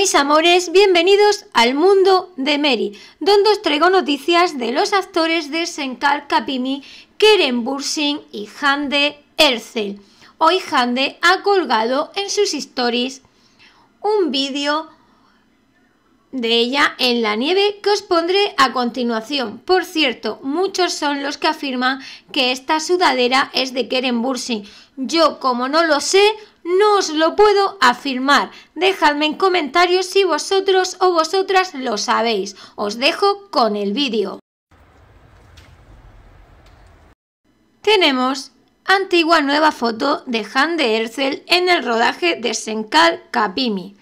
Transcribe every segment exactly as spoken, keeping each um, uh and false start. mis amores, bienvenidos al mundo de Mary, donde os traigo noticias de los actores de Sen Çal Kapımı, Kerem Bürsin y Hande Erçel. Hoy Hande ha colgado en sus stories un vídeo de ella en la nieve que os pondré a continuación. Por cierto, muchos son los que afirman que esta sudadera es de Kerem Bürsin. Yo, como no lo sé, no os lo puedo afirmar. Dejadme en comentarios si vosotros o vosotras lo sabéis. Os dejo con el vídeo. Tenemos antigua nueva foto de Hande Erçel en el rodaje de Sen Çal Kapımı.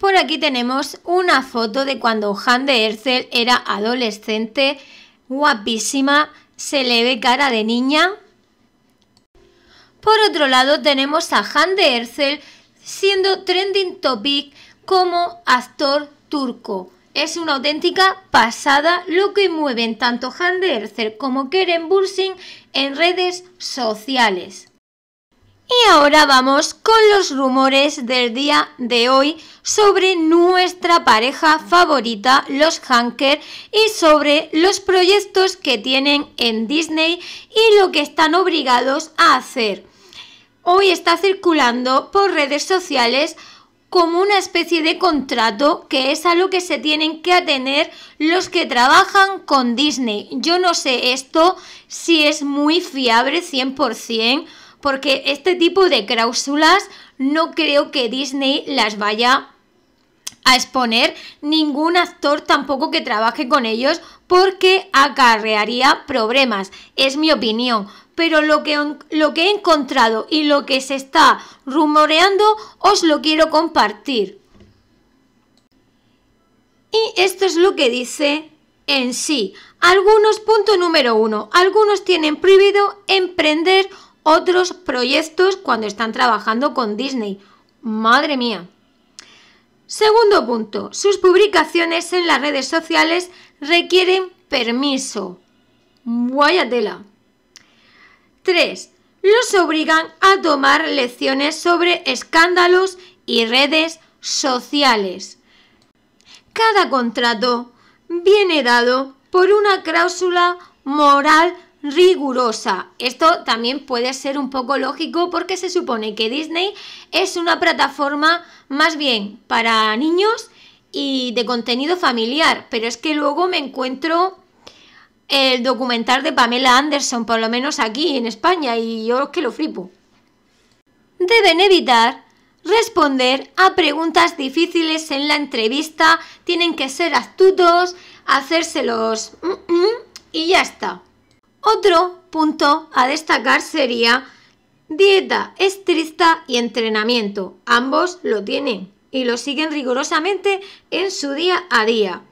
Por aquí tenemos una foto de cuando Hande Erçel era adolescente, guapísima, se le ve cara de niña. Por otro lado tenemos a Hande Erçel siendo trending topic como actor turco. Es una auténtica pasada lo que mueven tanto Hande Erçel como Kerem Bürsin en redes sociales. Y ahora vamos con los rumores del día de hoy sobre nuestra pareja favorita, los Hanker, y sobre los proyectos que tienen en Disney y lo que están obligados a hacer. Hoy está circulando por redes sociales como una especie de contrato que es a lo que se tienen que atener los que trabajan con Disney. Yo no sé esto si es muy fiable cien por cien, porque este tipo de cláusulas no creo que Disney las vaya a exponer, ningún actor tampoco que trabaje con ellos, porque acarrearía problemas, es mi opinión. Pero lo que, lo que he encontrado y lo que se está rumoreando os lo quiero compartir. Y esto es lo que dice en sí. Algunos, punto número uno, algunos tienen prohibido emprender otros proyectos cuando están trabajando con Disney. ¡Madre mía! Segundo punto, sus publicaciones en las redes sociales requieren permiso. ¡Vaya tela! tres. Los obligan a tomar lecciones sobre escándalos y redes sociales. Cada contrato viene dado por una cláusula moral rigurosa. Esto también puede ser un poco lógico porque se supone que Disney es una plataforma más bien para niños y de contenido familiar, pero es que luego me encuentro el documental de Pamela Anderson, por lo menos aquí en España, y yo es que lo flipo. Deben evitar responder a preguntas difíciles en la entrevista, tienen que ser astutos, hacérselos y ya está. Otro punto a destacar sería dieta estricta y entrenamiento. Ambos lo tienen y lo siguen rigurosamente en su día a día.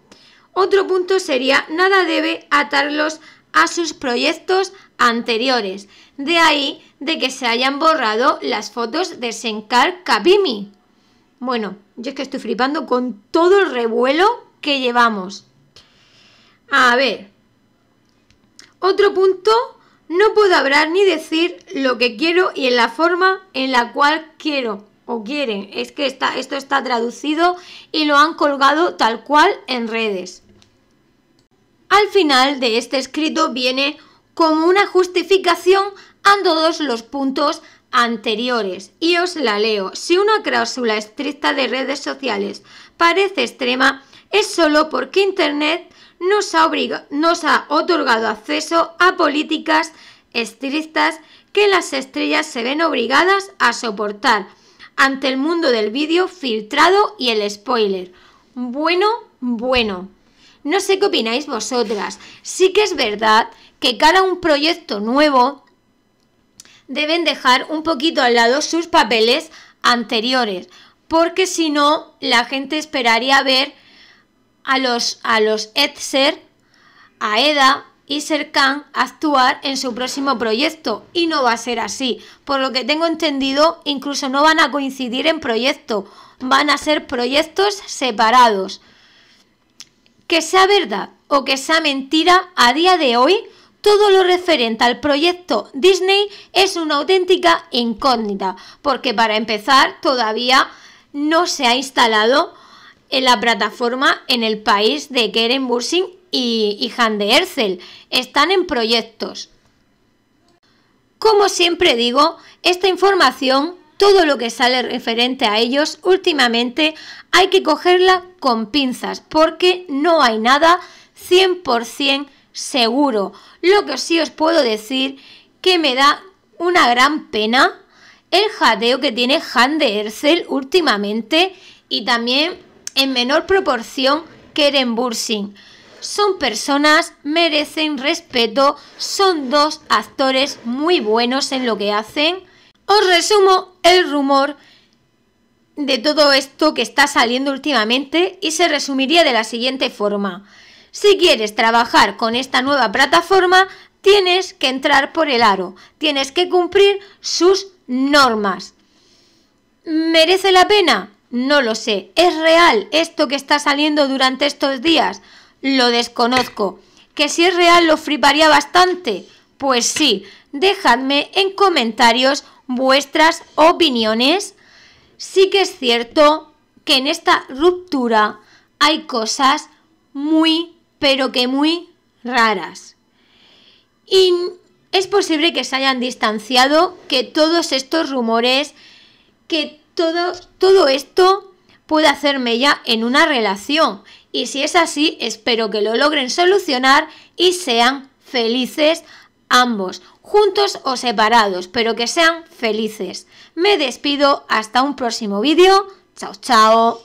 Otro punto sería nada debe atarlos a sus proyectos anteriores. De ahí de que se hayan borrado las fotos de Sen Çal Kapımı. Bueno, yo es que estoy flipando con todo el revuelo que llevamos. A ver. Otro punto, no puedo hablar ni decir lo que quiero y en la forma en la cual quiero o quieren. Es que está, esto está traducido y lo han colgado tal cual en redes. Al final de este escrito viene como una justificación a todos los puntos anteriores y os la leo. Si una cláusula estricta de redes sociales parece extrema, es solo porque Internet Nos ha, obliga, nos ha otorgado acceso a políticas estrictas que las estrellas se ven obligadas a soportar ante el mundo del vídeo filtrado y el spoiler. Bueno, bueno, no sé qué opináis vosotras. Sí que es verdad que cara a un proyecto nuevo deben dejar un poquito al lado sus papeles anteriores, porque si no la gente esperaría ver a los, a los Etzer, a Eda y Serkan actuar en su próximo proyecto, y no va a ser así. Por lo que tengo entendido, incluso no van a coincidir en proyecto, van a ser proyectos separados. Que sea verdad o que sea mentira, a día de hoy todo lo referente al proyecto Disney es una auténtica incógnita, porque para empezar todavía no se ha instalado en la plataforma en el país de Kerem Bürsin y, y Hande Erçel. Están en proyectos. Como siempre digo, esta información, todo lo que sale referente a ellos últimamente, hay que cogerla con pinzas porque no hay nada cien por cien seguro. Lo que sí os puedo decir que me da una gran pena el jadeo que tiene Hande Erçel últimamente y también en menor proporción Kerem Bürsin. Son personas, merecen respeto, son dos actores muy buenos en lo que hacen. Os resumo el rumor de todo esto que está saliendo últimamente y se resumiría de la siguiente forma. Si quieres trabajar con esta nueva plataforma, tienes que entrar por el aro, tienes que cumplir sus normas. ¿Merece la pena? No lo sé. ¿Es real esto que está saliendo durante estos días? Lo desconozco. ¿Que si es real lo fliparía bastante? Pues sí. Dejadme en comentarios vuestras opiniones. Sí que es cierto que en esta ruptura hay cosas muy, pero que muy raras. Y es posible que se hayan distanciado, que todos estos rumores, que todo, todo esto puede hacer mella en una relación. Y si es así, espero que lo logren solucionar y sean felices ambos, juntos o separados, pero que sean felices. Me despido hasta un próximo vídeo. Chao, chao.